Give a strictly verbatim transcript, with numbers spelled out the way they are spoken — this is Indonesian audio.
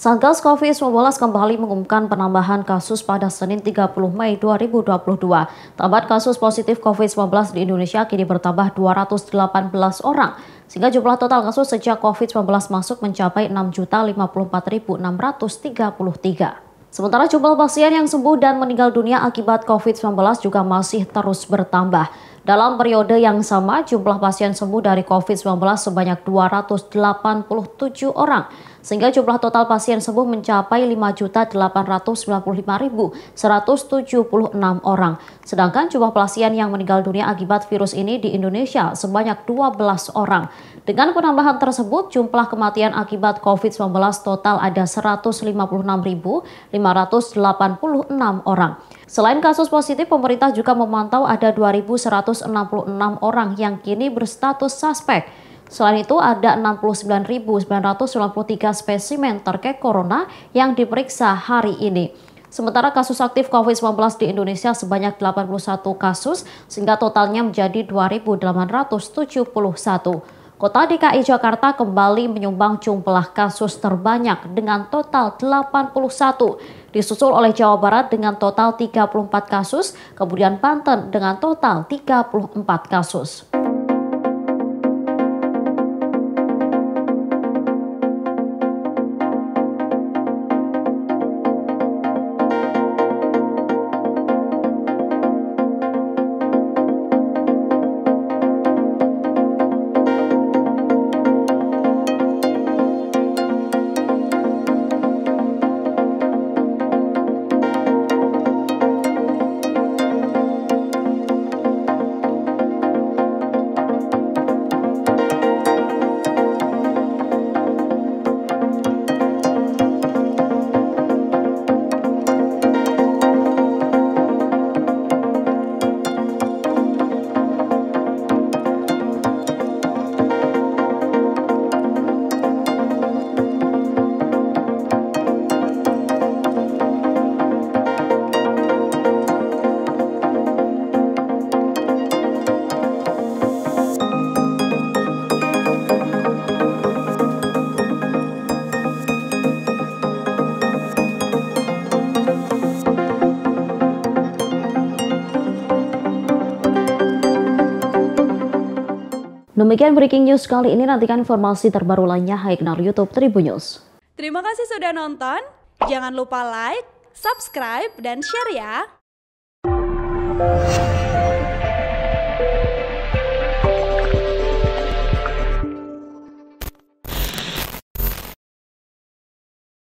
Satgas COVID sembilan belas kembali mengumumkan penambahan kasus pada Senin tiga puluh Mei dua ribu dua puluh dua. Tambahan kasus positif COVID sembilan belas di Indonesia kini bertambah dua ratus delapan belas orang, sehingga jumlah total kasus sejak COVID sembilan belas masuk mencapai enam juta lima puluh empat ribu enam ratus tiga puluh tiga. Sementara jumlah pasien yang sembuh dan meninggal dunia akibat COVID sembilan belas juga masih terus bertambah. Dalam periode yang sama, jumlah pasien sembuh dari COVID sembilan belas sebanyak dua ratus delapan puluh tujuh orang, sehingga jumlah total pasien sembuh mencapai lima juta delapan ratus sembilan puluh lima ribu seratus tujuh puluh enam orang. Sedangkan jumlah pasien yang meninggal dunia akibat virus ini di Indonesia sebanyak dua belas orang. Dengan penambahan tersebut, jumlah kematian akibat COVID sembilan belas total ada seratus lima puluh enam ribu lima ratus delapan puluh enam orang. Selain kasus positif, pemerintah juga memantau ada dua ribu seratus enam puluh enam orang yang kini berstatus suspek. Selain itu, ada enam puluh sembilan ribu sembilan ratus sembilan puluh tiga spesimen terkait corona yang diperiksa hari ini. Sementara kasus aktif COVID sembilan belas di Indonesia sebanyak delapan puluh satu kasus, sehingga totalnya menjadi dua ribu delapan ratus tujuh puluh satu. Kota D K I Jakarta kembali menyumbang jumlah kasus terbanyak dengan total delapan puluh satu, disusul oleh Jawa Barat dengan total tiga puluh empat kasus, kemudian Banten dengan total tiga puluh empat kasus. Demikian breaking news kali ini, nantikan informasi terbaru lainnya hanya di YouTube Tribunnews. Terima kasih sudah nonton, jangan lupa like, subscribe, dan share ya!